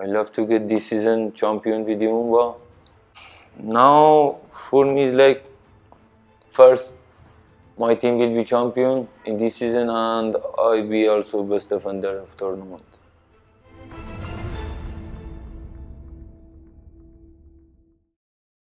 I love to get this season champion with U Mumba. Now for me is like first my team will be champion in this season and I will be also best defender of tournament.